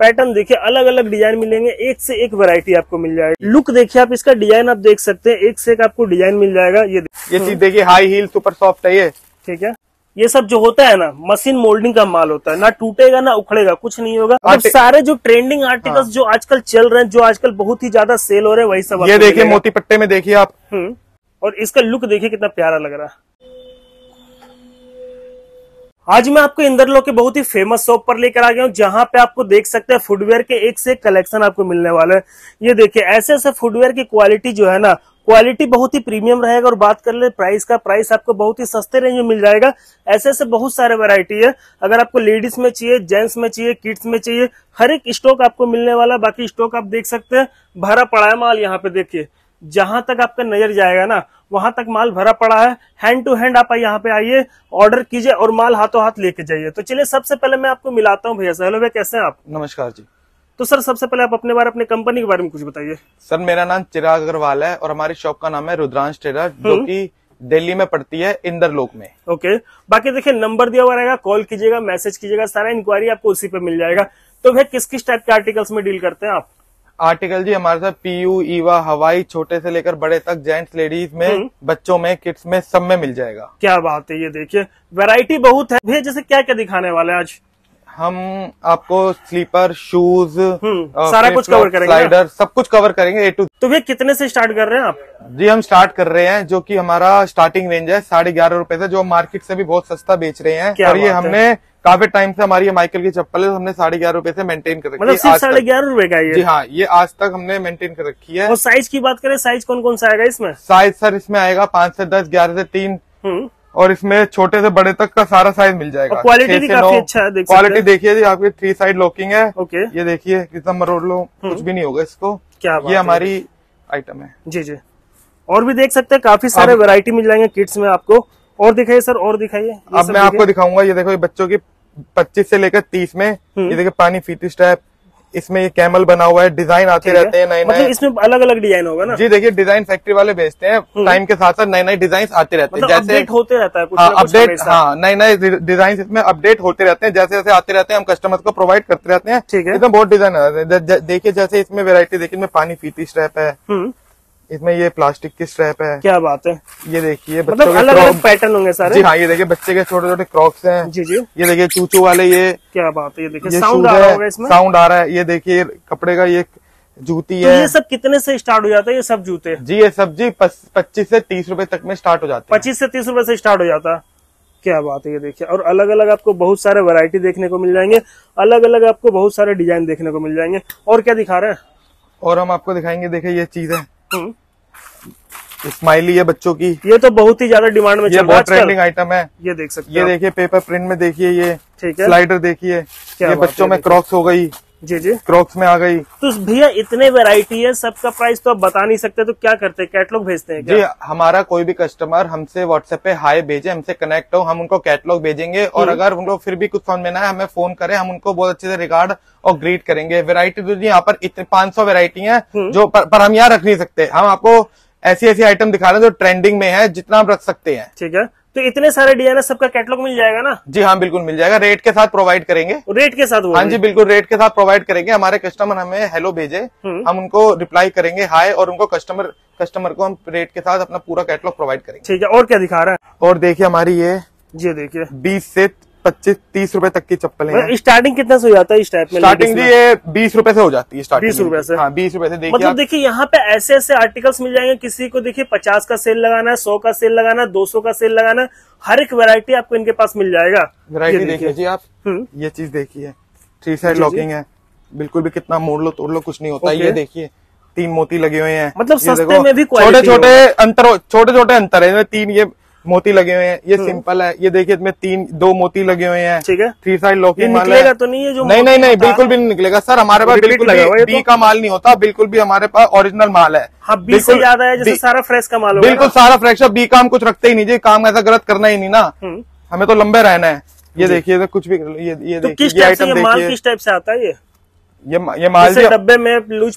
Pattern देखिए अलग अलग डिजाइन मिलेंगे, एक से एक वैरायटी आपको मिल जाएगी। लुक देखिए आप इसका, डिजाइन आप देख सकते हैं, एक से एक आपको डिजाइन मिल जाएगा। ये चीज देखिए हाई हील सुपर सॉफ्ट है ये, ठीक है। ये सब जो होता है ना मशीन मोल्डिंग का माल होता है, ना टूटेगा ना उखड़ेगा, कुछ नहीं होगा। अब सारे जो ट्रेंडिंग आर्टिकल्स जो आजकल चल रहे हैं, जो आजकल बहुत ही ज्यादा सेल हो रहे हैं, वही सब। ये देखिए मोती पट्टे में देखिए आप, और इसका लुक देखिए कितना प्यारा लग रहा है। आज मैं आपको इंदरलोक के बहुत ही फेमस शॉप पर लेकर आ गया हूँ, जहां पे आपको देख सकते हैं फुटवेयर के एक से एक कलेक्शन आपको मिलने वाला है। ये देखिए ऐसे ऐसे फुटवेयर की क्वालिटी जो है ना, क्वालिटी बहुत ही प्रीमियम रहेगा। और बात कर ले प्राइस का, प्राइस आपको बहुत ही सस्ते रेंज में मिल जाएगा। ऐसे ऐसे बहुत सारे वैरायटी है, अगर आपको लेडीज में चाहिए, जेंट्स में चाहिए, किड्स में चाहिए, हर एक स्टॉक आपको मिलने वाला। बाकी स्टॉक आप देख सकते हैं भरा पड़ा है माल, यहाँ पे देखिए जहां तक आपका नजर जाएगा ना वहां तक माल भरा पड़ा है। हैंड टू हैंड आप यहाँ पे आइए, ऑर्डर कीजिए और माल हाथों हाथ लेके जाइए। तो चलिए सबसे पहले मैं आपको मिलाता हूँ भैया से। हेलो भैया, कैसे हैं आप? नमस्कार जी। तो सर सबसे पहले आप अपने बारे, अपने कंपनी के बारे में कुछ बताइए। सर मेरा नाम चिराग अग्रवाल है और हमारी शॉप का नाम है रुद्रांश ट्रेडर्स, जो कि दिल्ली में पड़ती है इंदरलोक में। ओके, बाकी देखिए नंबर दिया हुआ रहेगा, कॉल कीजिएगा, मैसेज कीजिएगा, सारा इंक्वायरी आपको उसी पे मिल जाएगा। तो भैया किस किस टाइप के आर्टिकल्स में डील करते हैं आप? आर्टिकल जी हमारे साथ पीयू, ईवा, हवाई, छोटे से लेकर बड़े तक, जेंट्स, लेडीज में, बच्चों में, किड्स में, सब में मिल जाएगा। क्या बात है, ये देखिए वैरायटी बहुत है। भैया जैसे क्या क्या दिखाने वाले हैं आज? हम आपको स्लीपर, शूज, सारा कुछ कवर करेंगे, स्लाइडर, सब कुछ कवर करेंगे A to Z। तो भैया कितने से स्टार्ट कर रहे हैं आप? जी हम स्टार्ट कर रहे हैं, जो कि हमारा स्टार्टिंग रेंज है 11.5 रुपए से, जो मार्केट से भी बहुत सस्ता बेच रहे हैं। और ये हमने काफी टाइम से, हमारी माइकल की चप्पल है, हमने 11.5 रुपए से मेंटेन कर रखी है। मतलब 11.5 रुपए का ये? जी हाँ, ये आज तक हमने मेंटेन कर रखी है। और साइज की बात करें, साइज कौन कौन सा आएगा इसमें? साइज सर इसमें आएगा 5 से 10, 11 से 3, और इसमें छोटे से बड़े तक का सारा साइज मिल जाएगा। क्वालिटी भी काफी अच्छा है, क्वालिटी देखिए जी, आपकी 3 साइड लॉकिंग है। ओके, ये देखिए कितना मरोड़ लो, कुछ भी नहीं होगा इसको। क्या बात, ये हमारी आइटम है जी। जी और भी देख सकते हैं काफी सारे वैरायटी मिल जाएंगे किड्स में आपको। और दिखाइए सर, और दिखाइए। अब मैं आपको दिखाऊंगा, ये देखो बच्चों की 25 से लेकर 30 में, ये देखिए पानी फीती स्टैप, इसमें ये कैमल बना हुआ है, डिजाइन आते रहते हैं नए नए। मतलब इसमें अलग अलग डिजाइन होगा ना? जी देखिए डिजाइन फैक्ट्री वाले बेचते हैं, टाइम के साथ साथ नए नए डिजाइन आते रहते हैं। मतलब जैसे अपडेट होते रहता है कुछ अपडेट, हाँ नए नए डिजाइन इसमें अपडेट होते रहते हैं, जैसे जैसे आते रहते हैं हम कस्टमर को प्रोवाइड करते रहते हैं। ठीक है, इसमें बहुत डिजाइन आते हैं। देखिए जैसे इसमें वेरायटी देखिए, इसमें पानी फीती स्ट्रैप है, इसमें ये प्लास्टिक की स्ट्रैप है। क्या बात है, ये देखिए मतलब अलग अलग पैटर्न होंगे सारे। जी हाँ, ये देखिए बच्चे के छोटे छोटे क्रॉक्स हैं। जी जी, ये देखिए चूचू वाले। ये क्या बात है, ये देखिए साउंड आ रहा है इसमें, साउंड आ रहा है। ये देखिए कपड़े का ये जूती है। ये सब कितने से स्टार्ट हो जाता है ये सब जूते? जी ये सब जी 25 से 30 रुपए तक में स्टार्ट हो जाता है। 25 से 30 रुपए से स्टार्ट हो जाता है। क्या बात है, ये देखिए। और अलग अलग आपको बहुत सारे वैरायटी देखने को मिल जाएंगे, अलग अलग आपको बहुत सारे डिजाइन देखने को मिल जाएंगे। और क्या दिखा रहे हैं? और हम आपको दिखाएंगे, देखिये ये चीज है स्माइली है बच्चों की, ये तो बहुत ही ज्यादा डिमांड में चल रहा है, बहुत ट्रेंडिंग आइटम है। ये देख सकते हैं, ये देखिए पेपर प्रिंट में देखिए, ये ठीक है स्लाइडर देखिए, ये बच्चों में क्रॉक्स हो गई। जी जी, क्रॉक्स में आ गई। तो भैया इतने वैरायटी है, सबका प्राइस तो आप बता नहीं सकते, तो क्या करते हैं, कैटलॉग भेजते हैं क्या? जी हमारा कोई भी कस्टमर हमसे व्हाट्सएप पे हाई भेजे, हमसे कनेक्ट हो, हम उनको कैटलॉग भेजेंगे। और अगर उनको फिर भी कुछ समझ में ना है, हमें फोन करें, हम उनको बहुत अच्छे से रिगार्ड और ग्रीट करेंगे। वेरायटी तो जी यहाँ पर 500 वेरायटी है, जो पर हम यहाँ रख नहीं सकते। हम आपको ऐसी ऐसी आइटम दिखा रहे हैं जो ट्रेंडिंग में है, जितना आप रख सकते हैं। ठीक है, तो इतने सारे डिजाइन सबका कैटलॉग मिल जाएगा ना? जी हाँ बिल्कुल मिल जाएगा, रेट के साथ प्रोवाइड करेंगे। रेट के साथ? हाँ जी बिल्कुल, रेट के साथ प्रोवाइड करेंगे। हमारे कस्टमर हमें हेलो भेजे, हम उनको रिप्लाई करेंगे हाय, और उनको कस्टमर को हम रेट के साथ अपना पूरा कैटलॉग प्रोवाइड करेंगे। ठीक है, और क्या दिखा रहा है? और देखिये हमारी ये देखिए 25 से 30 रुपए तक की चप्पल है। स्टार्टिंग कितना से हो जाता है इस टाइप में? स्टार्टिंग जी ये 20 रुपए से हो जाती है स्टार्टिंग। 20 रुपए से? हाँ 20 रुपए से। देखिए मतलब देखिए यहाँ पे ऐसे ऐसे आर्टिकल्स मिल जाएंगे, किसी को देखिए 50 का सेल लगाना है, 100 का सेल लगाना है, 200 का सेल लगाना है, हर एक वैरायटी आपको इनके पास मिल जाएगा। वैरायटी देखिए जी आप, ये चीज देखिए 3 साइड लॉकिंग है, बिल्कुल भी कितना मोड़ लो तोड़ लो कुछ नहीं होता। ये देखिए 3 मोती लगे हुए हैं, मतलब सस्ते में भी छोटे छोटे अंतर है, 3 ये मोती लगे हुए हैं। ये सिंपल है, ये देखिए इसमें 2 मोती लगे हुए हैं। ठीक है, 3 साइड लॉकिंग माल है। तो नहीं है जो? नहीं नहीं नहीं, बिल्कुल भी नहीं निकलेगा सर, हमारे पास बिल्कुल बी का माल नहीं होता, बिल्कुल भी हमारे पास ओरिजिनल माल है। हाँ, बी से ज्यादा है, जैसे सारा फ्रेश का माल होगा। बिल्कुल सारा फ्रेश है, बी का हम कुछ रखते ही नहीं जी, काम ऐसा गलत करना ही नहीं ना, हमें तो लंबे रहना है। ये देखिए कुछ भी ये देखिए किस टाइप से आता है ये माल डब्बे में, लूज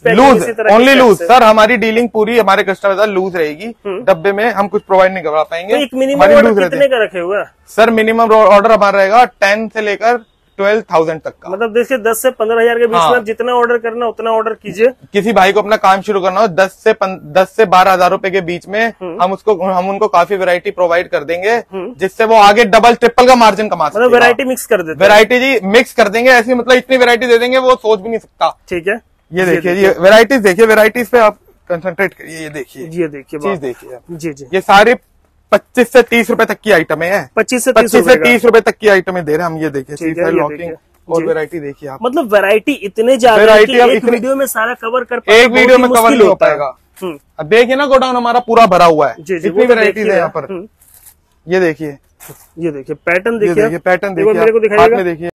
ओनली लूज सर, हमारी डीलिंग पूरी हमारे कस्टमर साथ लूज रहेगी, डब्बे में हम कुछ प्रोवाइड नहीं करवा पाएंगे। तो एक मिनिमम ऑर्डर कितने का रखे हुआ सर? मिनिमम ऑर्डर हमारा रहेगा 10 से लेकर 12,000 तक का, मतलब देखिए 10 से 15,000 के बीच में जितना ऑर्डर करना उतना ऑर्डर कीजिए। किसी भाई को अपना काम शुरू करना हो 10 से 12,000 रूपये के बीच में हम उनको काफी वेरायटी प्रोवाइड कर देंगे, जिससे वो आगे डबल ट्रिपल का मार्जिन कमा सकते हैं। मतलब वेरायटी मिक्स कर देते हैं, वेरायटी जी मिक्स कर देंगे, ऐसी मतलब इतनी वेरायटी दे देंगे वो सोच भी नहीं सकता। ठीक है, ये देखिए जी वेराइटीज, देखिए वेराइटीज पे आप कंसंट्रेट करिए। ये देखिए, ये देखिए चीज देखिए जी जी, ये सारे 25 से 30 रुपए तक की आइटमें हैं, 25 से 30 रुपए तक की आइटमें दे रहे हैं हम। ये देखिए चीज है, लॉकिंग और वेरायटी देखिए आप, मतलब वेरायटी इतने ज्यादा कि एक वीडियो में सारा कवर कर पाएगा, एक वीडियो में कवर नहीं हो पाएगा। अब देखिए ना गोडाउन हमारा पूरा भरा हुआ है, इतनी वेराइटीज है यहाँ पर। ये देखिए, ये देखिए पैटर्न देखिए, पैटर्न देखिए, आपने देखिए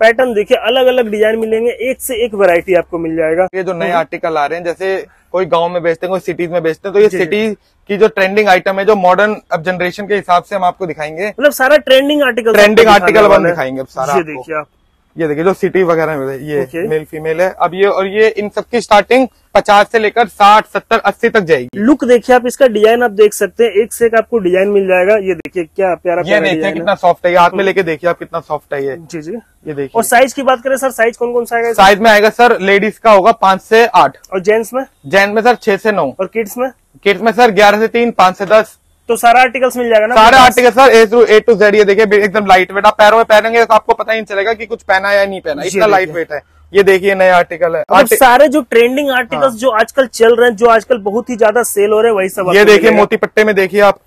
पैटर्न देखिए, अलग अलग डिजाइन मिलेंगे, एक से एक वैरायटी आपको मिल जाएगा। ये जो नए आर्टिकल आ रहे हैं, जैसे कोई गांव में बेचते हैं, कोई सिटीज में बेचते हैं, तो ये सिटी की जो ट्रेंडिंग आइटम है, जो मॉडर्न अब जनरेशन के हिसाब से हम आपको दिखाएंगे। मतलब सारा ट्रेंडिंग आर्टिकल अपन दिखाएंगे अब सारा। ये देखिए आप, ये देखिए जो सिटी वगैरह में, ये मेल फीमेल है अब ये, और ये इन सबकी स्टार्टिंग 50 से लेकर 60, 70, 80 तक जाएगी। लुक देखिए आप, इसका डिजाइन आप देख सकते हैं, एक से एक आपको डिजाइन मिल जाएगा। ये देखिए क्या प्यारा, ये देखिए कितना सॉफ्ट है, हाथ में लेके देखिए आप कितना सॉफ्ट है ये। जी जी, ये देखिए। और साइज की बात करें सर, साइज कौन कौन सा आएगा? साइज में आएगा सर, लेडीज का होगा 5 से 8, और जेंट्स में? जेंट्स में सर 6 से 9, और किड्स में? किड्स में सर 11 से 3, 5 से 10। तो सारा आर्टिकल्स मिल जाएगा ना, सारा article sir A to Z। ये देखिए एकदम लाइट वेट, आप पैरों में पहनेंगे तो आपको पता ही नहीं चलेगा कि कुछ पहना है या नहीं पहना, इतना लाइट वेट है। ये देखिए नए आर्टिकल है, मतलब सारे जो ट्रेंडिंग आर्टिकल्स जो आजकल चल रहे हैं, जो आजकल बहुत ही ज्यादा सेल हो रहे हैं, वही सब। ये देखिए मोती पट्टे में देखिए आप,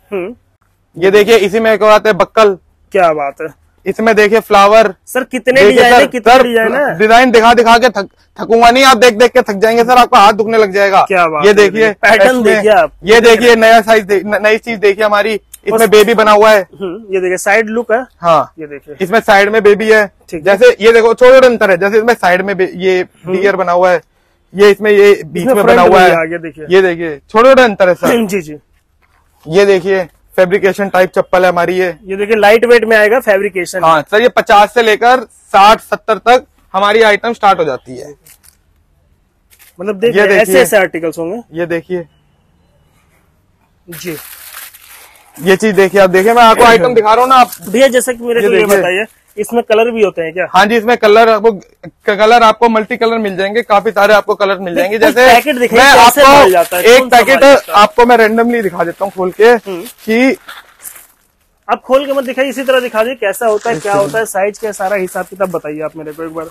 ये देखिए इसी में एक बात है बक्कल, क्या बात है, इसमें देखिए फ्लावर। सर कितने डिजाइन, कितने डिजाइन, डिजाइन दिखा के थकूंगा नहीं, आप देख देख के थक जाएंगे सर, आपका हाथ दुखने लग जाएगा। क्या बात, ये देखिए पैटर्न देखिए आप, ये देखिए नया साइज, नई चीज देखिए हमारी, इसमें बेबी बना हुआ है। ये देखिए साइड लुक है, हाँ ये देखिए इसमें साइड में बेबी है, जैसे ये देखो छोटे अंतर है, जैसे इसमें साइड में ये डियर बना हुआ है, ये इसमें ये बीच में बना हुआ है, ये देखिए छोटे अंतर है सर। जी जी, ये देखिए फैब्रिकेशन टाइप चप्पल है हमारी है, ये देखिए लाइट वेट में आएगा फैब्रिकेशन। हाँ सर, ये 50 से लेकर 60, 70 तक हमारी आइटम स्टार्ट हो जाती है, मतलब देखिए ऐसे ऐसे आर्टिकल्स होंगे। ये देखिए जी, ये चीज देखिए आप, देखिए मैं आपको आइटम दिखा रहा हूँ ना आप भैया, जैसे कि मेरे को ये बताइए इसमें कलर भी होते हैं क्या? हाँ जी, इसमें कलर आपको मल्टी कलर मिल जाएंगे, काफी सारे आपको कलर मिल जाएंगे। जैसे पैकेट दिखाएं, मैं आपको एक पैकेट आपको मैं रेंडमली दिखा देता हूँ खोल के, कि आप खोल के मत दिखाइए, इसी तरह दिखा दीजिए कैसा होता है, क्या होता है, साइज क्या, सारा हिसाब किताब बताइए आप मेरे को एक बार।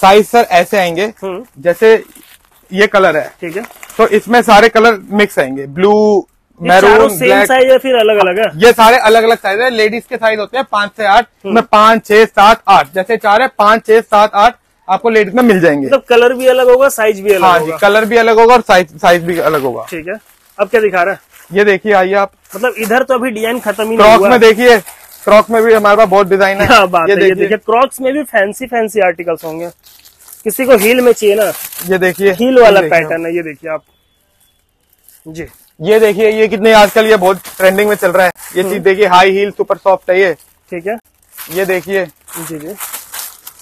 साइज सर ऐसे आएंगे, जैसे ये कलर है ठीक है, तो इसमें सारे कलर मिक्स आएंगे, ब्लू, मैरून, सेम साइज है, फिर अलग अलग है, ये सारे अलग अलग साइज है। लेडीज के साइज होते हैं 5 से 8 में, 5, 6, 7, 8 जैसे चार है, 5, 6, 7, 8 आपको लेडीज में मिल जाएंगे। मतलब कलर भी अलग होगा, साइज भी अलग होगा। कलर भी अलग होगा और साइज भी अलग होगा। ठीक है, अब क्या दिखा रहा है? ये देखिए आइए आप, मतलब इधर तो अभी डिजाइन खत्म ही नहीं हुआ। क्रॉक्स में देखिए, क्रॉक्स में भी हमारे पास बहुत डिजाइन है। ये देखिए क्रॉक्स में भी फैंसी फैंसी आर्टिकल्स होंगे, किसी को हील में चाहिए ना, ये देखिए हील वाला पैटर्न है। ये देखिए आप जी, ये देखिए ये कितने आजकल ये बहुत ट्रेंडिंग में चल रहा है। ये चीज देखिए हाई हील सुपर सॉफ्ट है ये, ठीक है। ये देखिए जी जी,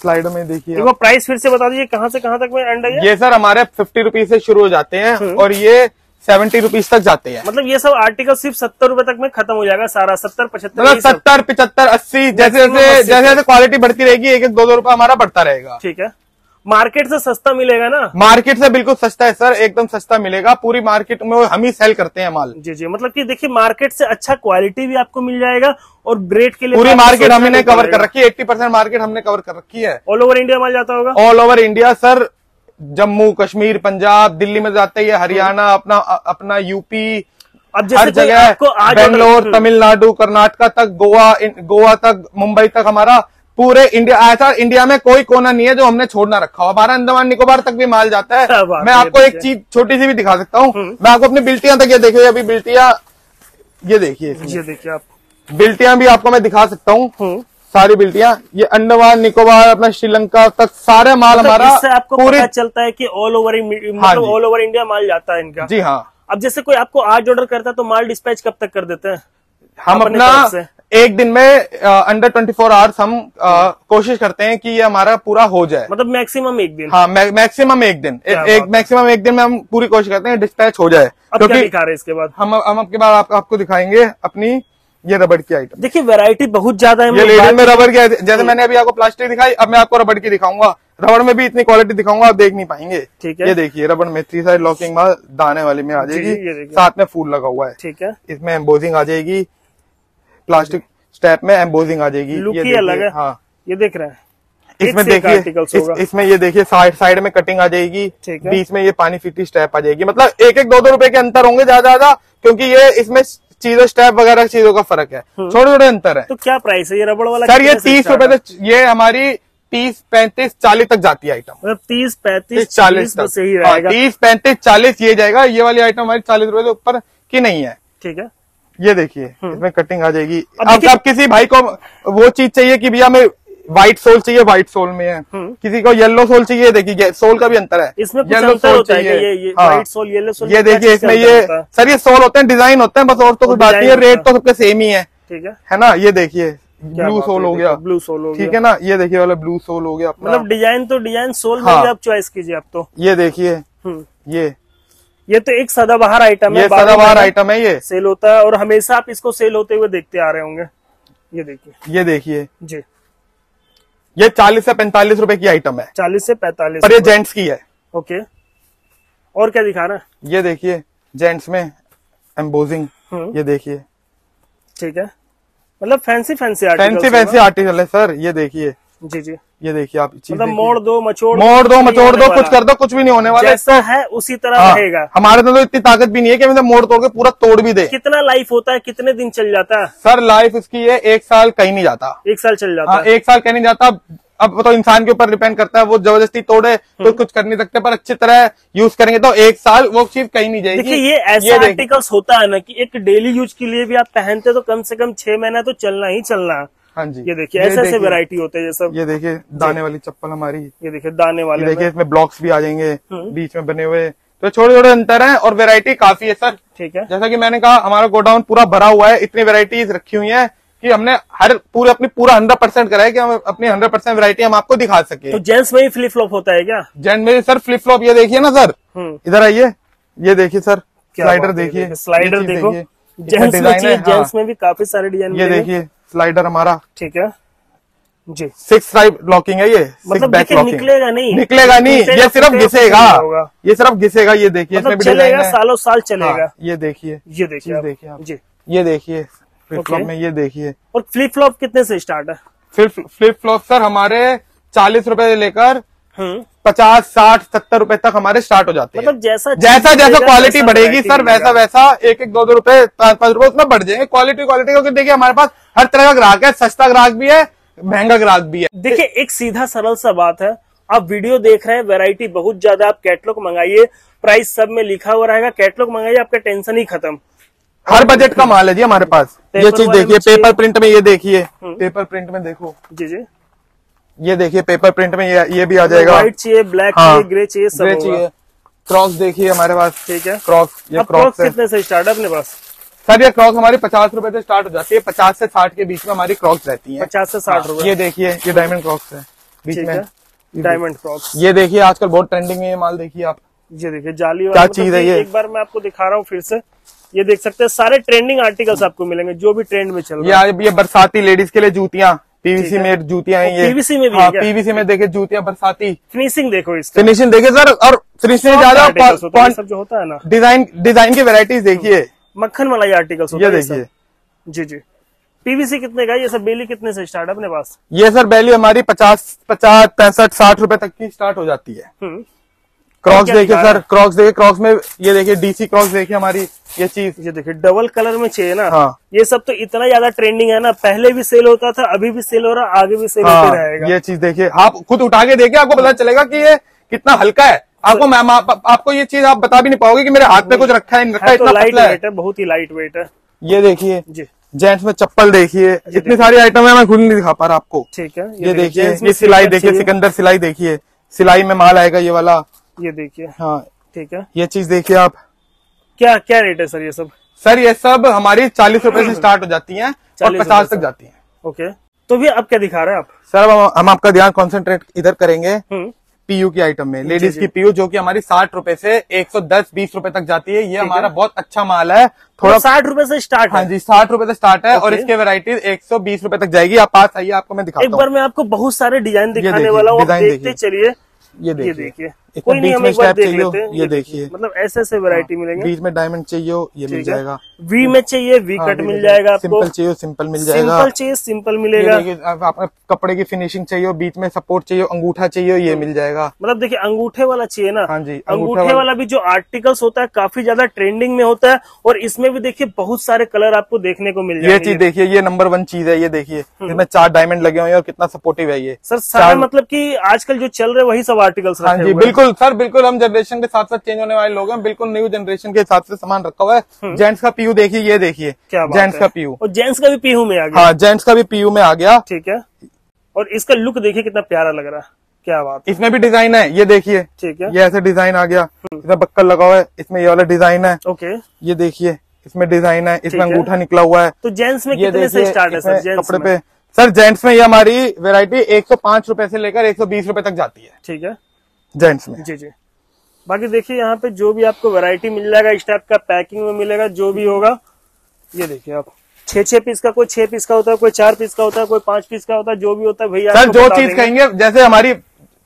स्लाइडर में देखिए। वो प्राइस फिर से बता दीजिए, कहाँ से कहाँ तक में एंड है? ये सर हमारे 50 रुपीज से शुरू हो जाते हैं और ये 70 रुपीज तक जाते हैं। मतलब ये सब आर्टिकल सिर्फ 70 रुपए तक में खत्म हो जाएगा सारा, 70, 75, मतलब 70, 75, 80 जैसे क्वालिटी बढ़ती रहेगी, एक 2-2 रुपए हमारा बढ़ता रहेगा। ठीक है, मार्केट से सस्ता मिलेगा ना? मार्केट से बिल्कुल सस्ता है सर, एकदम सस्ता मिलेगा, पूरी मार्केट में हम ही सेल करते हैं माल। जी जी, मतलब कि देखिए मार्केट से अच्छा क्वालिटी भी आपको मिल जाएगा, और रेट के लिए पूरी मार्केट हमने कवर कर रखी है, 80% मार्केट हमने कवर कर रखी है। ऑल ओवर इंडिया माल जाता होगा? All over India sir, Jammu Kashmir, Punjab, Delhi में जाता है, हरियाणा, अपना यूपी, अब हर जगह, बेंगलोर, तमिलनाडु, कर्नाटका तक, गोवा तक, मुंबई तक, हमारा पूरे इंडिया ऐसा, इंडिया में कोई कोना नहीं है जो हमने छोड़ना रखा हो। हमारा अंडमान निकोबार तक भी माल जाता है। मैं आपको एक चीज छोटी सी भी दिखा सकता हूँ, मैं आपको अपनी बिल्टियां तक, ये देखिए अभी बिल्टियां, ये देखिए, ये देखिए आप बिल्टियां भी आपको मैं दिखा सकता हूँ, सारी बिल्टियां, ये अंडमान निकोबार, अपना श्रीलंका तक सारे माल हमारा। आपको पता चलता है कि ऑल ओवर इंडिया माल जाता है इनका। जी हाँ। अब जैसे कोई आपको आज ऑर्डर करता है तो माल डिस्पैच कब तक कर देते हैं? हम अपना एक दिन में अंडर 24 आवर्स हम कोशिश करते हैं कि ये हमारा पूरा हो जाए, मतलब मैक्सिमम एक दिन। हाँ, मैक्सिमम एक दिन, मैक्सिमम एक दिन में हम पूरी कोशिश करते हैं डिस्पैच हो जाए। अब क्या दिखा रहे हैं इसके बाद? हम आपके बाद आपको दिखाएंगे अपनी ये रबड़ की आइटम। देखिए वैरायटी बहुत ज्यादा है, लेडीज में रबड़ की, जैसे मैंने अभी आपको प्लास्टिक दिखाई, अब मैं आपको रबड़ की दिखाऊंगा। रबड़ में भी इतनी क्वालिटी दिखाऊंगा आप देख नहीं पाएंगे। ठीक है, ये देखिए रबड़ में 3 साइड लॉकिंग माल दाने वाली में आ जाएगी, साथ में फूल लगा हुआ है। ठीक है, इसमें एम्बोजिंग आ जाएगी, प्लास्टिक स्टेप में एम्बोजिंग आ जाएगी। लुक ही अलग है। हाँ, ये देख रहे हैं इसमें, देखिए इसमें ये देखिए साइड में कटिंग आ जाएगी, बीच में ये पानी फिटी स्टेप आ जाएगी। मतलब 1-2 रुपए के अंतर होंगे ज्यादा ज्यादा, क्योंकि ये इसमें चीजों स्टेप वगैरह चीजों का फर्क है, छोटे छोटे अंतर है। तो क्या प्राइस है ये रबड़ वाला सर? ये 30 रुपए से ये हमारी 30, 35, 40 तक जाती है आइटम। मतलब 30, 35, 40 तक से ही रहेगा। 30, 35, 40 ये जाएगा। ये वाली आइटम हमारी 40 रुपए से ऊपर की नहीं है। ठीक है, ये देखिए इसमें कटिंग आ जाएगी। अब किसी भाई को वो चीज चाहिए कि भैया हमें व्हाइट सोल चाहिए, व्हाइट सोल में है। किसी को येलो सोल चाहिए, देखिए सोल का भी अंतर है। इसमें येलो सोल चाहिए, व्हाइट सोल, येलो सोल, ये देखिए इसमें ये सर ये सोल होते हैं, डिजाइन होते हैं बस, और तो कुछ बात नहीं है। रेट तो सबके सेम ही है। ठीक है ना, ये देखिए ब्लू सोल हो गया, ब्लू सोल हो गया, ठीक है ना, ये देखिए वाला ब्लू सोल हो गया। मतलब डिजाइन तो डिजाइन, सोल में आप चॉइस कीजिए आप। तो ये देखिए ये तो एक सदाबहार आइटम है, ये सदाबहार आइटम है, ये सेल होता है और हमेशा आप इसको सेल होते हुए देखते आ रहे होंगे। ये देखिए, ये देखिए जी, ये 40 से 45 रुपए की आइटम है। 40 से 45 पर ये जेंट्स की है। ओके, और क्या दिखा रहा है? ये देखिए जेंट्स में एम्बोजिंग, ये देखिए। ठीक है, मतलब फैंसी आर्टिकल है सर। ये देखिए जी जी, ये देखिए आप चीज, मतलब मोड़ दो मचोड़ दो कुछ कर दो, कुछ भी नहीं होने वाला। जैसा है उसी तरह रहेगा। हमारे तो इतनी ताकत भी नहीं है कि मतलब मोड़ तोड़ के पूरा तोड़ भी दे। कितना लाइफ होता है, कितने दिन चल जाता है सर? लाइफ इसकी है 1 साल कहीं नहीं जाता। 1 साल चल जाता है, 1 साल कहीं नहीं जाता। अब तो इंसान के ऊपर डिपेंड करता है, वो जबरदस्ती तोड़े तो कुछ कर नहीं सकते, पर अच्छी तरह यूज करेंगे तो 1 साल वो चीज कहीं नहीं जाएगी। देखिए ये ऐसे आर्टिकल्स होता है ना कि एक डेली यूज के लिए भी आप पहनते तो कम से कम 6 महीना तो चलना ही चलना। हाँ जी, ये देखिए ऐसे ऐसे वैरायटी होते हैं ये सब। ये देखिए दाने वाली चप्पल हमारी, ये देखिए दाने वाले, देखिए इसमें ब्लॉक्स भी आ जाएंगे बीच में बने हुए। तो छोटे छोटे अंतर हैं और वैरायटी काफी है सर। ठीक है, जैसा कि मैंने कहा हमारा गोडाउन पूरा भरा हुआ है, इतनी वैरायटीज रखी हुई है कि हमने हर पूरे अपनी पूरा 100% कराया कि हम अपनी 100% वैरायटी हम आपको दिखा सके। तो जेंट्स में ही फ्लिप फ्लॉप होता है क्या? जेंट्स में सर फ्लिप फ्लॉप, ये देखिए ना सर, इधर आइए, ये देखिए सर स्लाइडर, देखिए स्लाइडर, देखो जेंट्स में भी काफी सारे डिजाइन। ये देखिए स्लाइडर हमारा, ठीक है जी, 6 साइड लॉकिंग है ये। मतलब निकलेगा नहीं, ये सिर्फ घिसेगा, ये देखिए इसमें चलेगा, सालों साल चलेगा। ये देखिए ये देखिए फ्लिप फ्लॉप में, ये देखिए। और फ्लिप फ्लॉप कितने से स्टार्ट है? फ्लिप फ्लॉप सर हमारे 40 रुपए से लेकर 50, 60, 70 रुपए तक हमारे स्टार्ट हो जाते हैं। मतलब जैसा क्वालिटी बढ़ेगी सर वैसा 1-2 रुपए 5-5 रुपए उसमें बढ़ जाएंगे। क्वालिटी क्योंकि देखिए हमारे पास हर तरह का ग्राहक है, सस्ता ग्राहक भी है, महंगा ग्राहक भी है। देखिए एक सीधा सरल सा बात है, आप वीडियो देख रहे हैं, वैरायटी बहुत ज्यादा, आप कैटलॉग मंगाइए, प्राइस सब में लिखा हुआ रहेगा, कैटलॉग मंगाइए, आपका टेंशन ही खत्म। हर बजट का माल है जी हमारे पास। ये चीज देखिए पेपर प्रिंट में, ये देखिए पेपर प्रिंट में, देखो जी जी, ये देखिए पेपर प्रिंट में ये भी आ जाएगा। व्हाइट चाहिए, ब्लैक चाहिए, ग्रे चाहिए, सब चाहिए। क्रॉक्स देखिए हमारे पास, ठीक है क्रॉक्स, ये क्रॉक्स कितने से स्टार्ट है अपने पास सर? ये क्रॉक्स हमारी 50 रुपए से स्टार्ट हो जाती है, 50 से 60 के बीच में हमारी क्रॉक्स रहती है। 50 से 60 रुपए। ये देखिए ये डायमंड क्रॉक्स है, बीच में डायमंड क्रॉक्स। ये देखिए आजकल बहुत ट्रेंडिंग में ये माल, देखिए आप, ये देखिए जाली वाला चीज है। ये एक बार मैं आपको दिखा रहा हूँ फिर से, ये देख सकते हैं सारे ट्रेंडिंग आर्टिकल्स आपको मिलेंगे जो भी ट्रेंड में चल रहा है। ये बरसाती लेडीज के लिए जूतियाँ, पीवीसी में जूतियां हैं, ये पीवीसी में भी है। पीवीसी में देखे जूतियां बरसाती, फिनिशिंग देखो इसकी, फिनिशिंग देखे सर, और फिनिशिंग ज्यादा जो होता है ना, डिजाइन की वैरायटीज देखिए, मक्खन मलाई आर्टिकल्स ये देखिए जी जी। पीवीसी कितने का ये सर? बेली कितने से स्टार्ट है अपने पास? ये सर बेली हमारी 50, 55, 65, 60 रुपए तक की स्टार्ट हो जाती है। क्रॉक्स देखिए सर, क्रॉक्स देखिए, क्रॉक्स में ये देखिए डीसी क्रॉक्स देखिए हमारी, ये चीज ये देखिए डबल कलर में चाहिए ना। हाँ, ये सब तो इतना ज्यादा ट्रेंडिंग है ना, पहले भी सेल होता था, अभी भी सेल हो रहा, आगे भी सेल होता रहेगा। ये चीज देखिए, आप खुद उठा के देखिए, आपको पता चलेगा कि ये कितना हल्का है। आपको मैम आपको ये चीज आप बता भी नहीं पाओगे कि मेरे हाथ में कुछ रखा है, नहीं रखा है, इतना लाइट वेट है, बहुत ही लाइट वेट है। ये देखिए जी, जेंट्स में चप्पल देखिए, इतनी सारी आइटम है, मैं खुद नहीं दिखा पा रहा आपको। ठीक है, ये देखिए, ये सिलाई देखिए, सिकंदर सिलाई देखिए, सिलाई में माल आएगा ये वाला, ये देखिए। हाँ ठीक है, ये चीज देखिए आप, क्या क्या रेट है सर ये सब? सर ये सब हमारी 40 रुपए से स्टार्ट हो जाती हैं और 50 तक जाती हैं। ओके, तो भी आप क्या दिखा रहे हैं आप? सर हम आपका ध्यान कॉन्सेंट्रेट इधर करेंगे पीयू की आइटम में, लेडीज की पीयू जो कि हमारी 60 रुपए से 110-120 रुपए तक जाती है। ये हमारा बहुत अच्छा माल है, थोड़ा 60 रुपए से स्टार्ट है। हाँ जी, 60 रुपए से स्टार्ट है और इसके वैरायटीज 120 रुपए तक जाएगी। आप पास आइए, आपको मैं दिखाता हूं। एक बार मैं आपको बहुत सारे डिजाइन दिखाने वाला हूँ, देखते चलिए। ये देखिए, कोई नहीं, हमें स्टेप चाहिए, ये देखिए, मतलब ऐसे ऐसे वैरायटी मिलेंगे। बीच में डायमंड चाहिए हो, ये मिल जाएगा। वी में चाहिए, वी कट मिल जाएगा आपको। सिंपल चाहिए, सिंपल मिल जाएगा। सिंपल चाहिए, सिंपल मिलेगा। आपको कपड़े की फिनिशिंग चाहिए, बीच में सपोर्ट चाहिए, अंगूठा चाहिए, ये मिल जाएगा। मतलब देखिए, अंगूठे वाला चाहिए ना। हाँ जी, अंगूठे वाला भी जो आर्टिकल्स होता है काफी ज्यादा ट्रेंडिंग में होता है। और इसमें भी देखिए बहुत सारे कलर आपको देखने को मिल जाएगा। ये चीज देखिए, ये नंबर 1 चीज है। ये देखिए, इसमें 4 डायमंड लगे हुए हैं और कितना सपोर्टिव है ये सर। सारे मतलब की आजकल जो चल रहे वही सब आर्टिकल्स। हाँ जी, बिल्कुल सर, बिल्कुल। हम जनरेशन के साथ साथ चेंज होने वाले लोग हैं, बिल्कुल न्यू जनरेशन के हिसाब से सामान रखा हुआ है। जेंट्स का पीयू देखिए, ये देखिए जेंट्स का पीयू, और जेंट्स का भी पीयू में आ गया। हाँ, जेंट्स का भी पीयू में आ गया, ठीक है। और इसका लुक देखिए कितना प्यारा लग रहा है, क्या बात है। इसमें भी डिजाइन है, ये देखिए, ठीक है। ये ऐसे डिजाइन आ गया, इसमें बक्कल लगा हुआ है, इसमें ये वाला डिजाइन है, ओके। ये देखिए, इसमें डिजाइन है, इसमें अंगूठा निकला हुआ है। तो जेंट्स में कितने से स्टार्ट है सर? कपड़े पे सर जेंट्स में ये हमारी वेरायटी 105 रुपए से लेकर 120 रुपए तक जाती है, ठीक है, जेंट्स में। जी जी, बाकी देखिए यहाँ पे जो भी आपको वैरायटी मिल जाएगा इस टाइप का पैकिंग में मिलेगा, जो भी होगा। ये देखिए आप, 6-6 पीस का, कोई 6 पीस का होता है, कोई 4 पीस का होता है, कोई 5 पीस का होता है, जो भी होता है भैया सर जो चीज कहेंगे। जैसे हमारी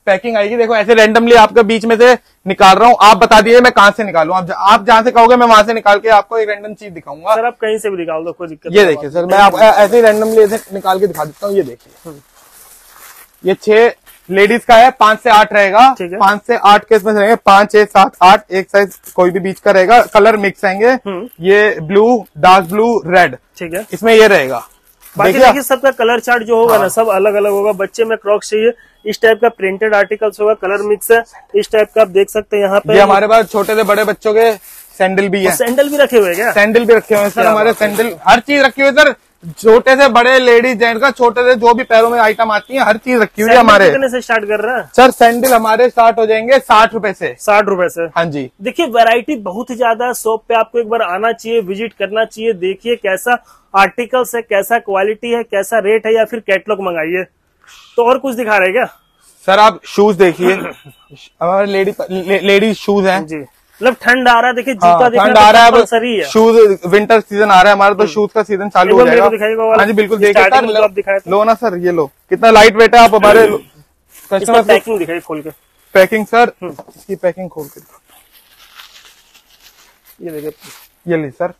पैकिंग आएगी, देखो ऐसे रैंडमली आपके बीच में से निकाल रहा हूँ, आप बता दीजिए मैं कहाँ से निकालू। आप जहाँ से कहोगे मैं वहां से निकाल के आपको एक रैंडम चीज दिखाऊंगा सर, आप कहीं से भी निकाल दो, कोई दिक्कत। ये देखिए सर, मैं आप ऐसे रैंडमली ऐसे निकाल के दिखा देता हूँ। ये देखिए, ये 6 लेडीज का है, 5 से 8 रहेगा, 5 से 8 केस में रहेंगे, 5, 6, 7, 8, एक साइज कोई भी बीच का रहेगा। कलर मिक्स आएंगे, ये ब्लू, डार्क ब्लू, रेड, ठीक है, इसमें ये रहेगा। बाकी देखिए सबका कलर चार्ट जो होगा ना, सब अलग अलग होगा। बच्चे में क्रॉक्स चाहिए, इस टाइप का प्रिंटेड आर्टिकल्स होगा, कलर मिक्स है इस टाइप का, आप देख सकते हैं। यहाँ पे हमारे पास छोटे से बड़े बच्चों के सैंडल भी है। सैंडल भी रखे हुए हैं, सैंडल भी रखे हुए हैं सर, हमारे सैंडल हर चीज रखी हुई है सर, छोटे से बड़े लेडीज जेंट्स का, छोटे से जो भी पैरों में आइटम आती है, हर चीज रखी हुई है। हमारे कितने से स्टार्ट कर रहा है सर? सैंडल हमारे स्टार्ट हो जाएंगे 60 रुपए से। 60 रुपए से, हाँ जी। देखिए वैरायटी बहुत ही ज्यादा है, शॉप पे आपको एक बार आना चाहिए, विजिट करना चाहिए, देखिए कैसा आर्टिकल्स है, कैसा क्वालिटी है, कैसा रेट है, या फिर कैटलॉग मंगाइए। तो और कुछ दिखा रहे क्या सर? आप शूज देखिए, हमारे लेडीज शूज है जी। मतलब ठंड आ रहा है, देखिए जूता ठंड आ रहा है, शूज विंटर सीजन आ रहा है हमारा, तो शूज का सीजन चालू हो जाएगा। हाँ जी बिल्कुल, देखिए लो ना सर, ये लो कितना लाइट वेट है। आप हमारे कस्टमर पैकिंग दिखाइए खोल के, पैकिंग सर इसकी पैकिंग खोल के ये देखिए, ये ली सर।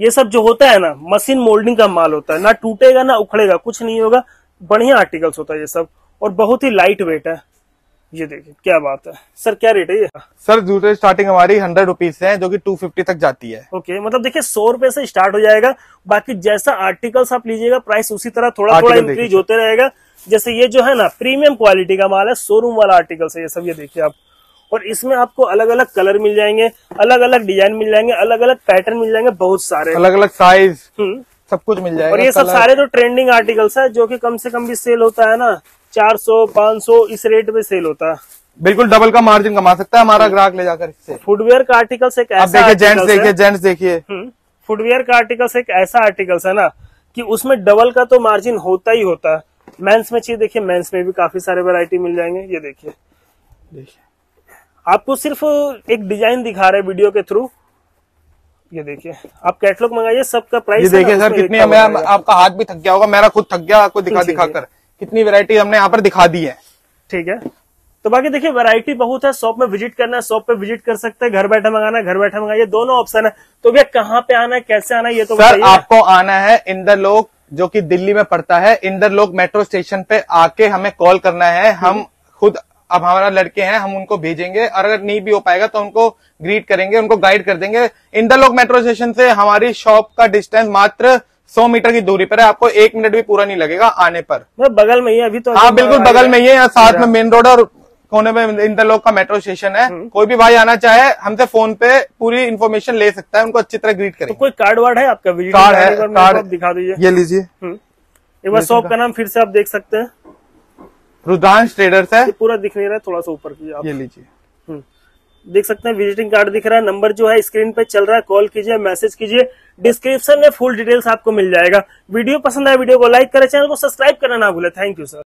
ये सब जो होता है ना मशीन मोल्डिंग का माल होता है, ना टूटेगा ना उखड़ेगा, कुछ नहीं होगा, बढ़िया आर्टिकल्स होता है ये सब, और बहुत ही लाइट वेट है। ये देखिए क्या बात है सर, क्या रेट है ये? सर जूते स्टार्टिंग हमारी 100 रुपीज से है, जो कि 250 तक जाती है। ओके, मतलब देखिए 100 रुपए से स्टार्ट हो जाएगा। बाकी जैसा आर्टिकल्स आप लीजिएगा, प्राइस उसी तरह थोड़ा थोड़ा इंक्रीज होते रहेगा। जैसे ये जो है ना प्रीमियम क्वालिटी का माल है, शोरूम वाला आर्टिकल्स है ये सब। ये देखिए आप, और इसमें आपको अलग अलग कलर मिल जाएंगे, अलग अलग डिजाइन मिल जाएंगे, अलग अलग पैटर्न मिल जाएंगे, बहुत सारे अलग अलग साइज, सब कुछ मिल जाएगा। और ये सब सारे जो ट्रेंडिंग आर्टिकल्स है, जो कि कम से कम भी सेल होता है ना 400-500, इस रेट में सेल होता है। बिल्कुल डबल का मार्जिन कमा सकता है हमारा ग्राहक ले जाकर इससे। फुटवेयर का आर्टिकल्स एक ऐसा, जेंट्स देखिए, जेंट्स देखिए, फुटवेयर का आर्टिकल्स एक ऐसा आर्टिकल्स है ना कि उसमें डबल का तो मार्जिन होता ही होता है। मेंस में चाहिए देखिए, मेंस में भी काफी सारे वैरायटी मिल जाएंगे। ये देखिए, आपको सिर्फ एक डिजाइन दिखा रहे वीडियो के थ्रू। ये देखिए आप कैटलॉग मंगाइए, सबका प्राइस देखिए सर कितनी। आपका हाथ भी थक गया होगा, मेरा खुद थक गया आपको दिखा दिखा कर, कितनी वैरायटी हमने यहाँ पर दिखा दी है, ठीक है। तो बाकी देखिए वैरायटी बहुत है, शॉप में विजिट करना है शॉप पे विजिट कर सकते हैं, घर बैठे मंगाना है घर बैठे मंगाइए, दोनों ऑप्शन है। तो भैया कहाँ पे आना है, कैसे आना है ये तो सर आपको आना है इंदरलोक, जो कि दिल्ली में पड़ता है। इंदरलोक मेट्रो स्टेशन पे आके हमें कॉल करना है। हम खुद, अब हमारा लड़के हैं, हम उनको भेजेंगे, और अगर नहीं भी हो पाएगा तो उनको ग्रीट करेंगे, उनको गाइड कर देंगे। इंदरलोक मेट्रो स्टेशन से हमारी शॉप का डिस्टेंस मात्र 100 मीटर की दूरी पर है, आपको 1 मिनट भी पूरा नहीं लगेगा आने पर। बगल में ही है अभी तो, हाँ बिल्कुल बगल में ही है, साथ में मेन रोड और कोने में इंदरलोक का मेट्रो स्टेशन है। कोई भी भाई आना चाहे हमसे फोन पे पूरी इन्फॉर्मेशन ले सकता है, उनको अच्छी तरह ग्रीट करेंगे। तो कोई कार्ड वार्ड है आपका? कार्ड है, कार्ड दिखा दीजिए, ये लीजिए एक बार। शॉप का नाम फिर से आप देख सकते हैं, रुद्रांश ट्रेडर्स है। पूरा दिख नहीं रहा है, थोड़ा सा ऊपर कीजिए आप, ये लीजिए देख सकते हैं। विजिटिंग कार्ड दिख रहा है, नंबर जो है स्क्रीन पे चल रहा है, कॉल कीजिए, मैसेज कीजिए, डिस्क्रिप्शन में फुल डिटेल्स आपको मिल जाएगा। वीडियो पसंद आए वीडियो को लाइक करें, चैनल को सब्सक्राइब करना ना भूलें। Thank you sir.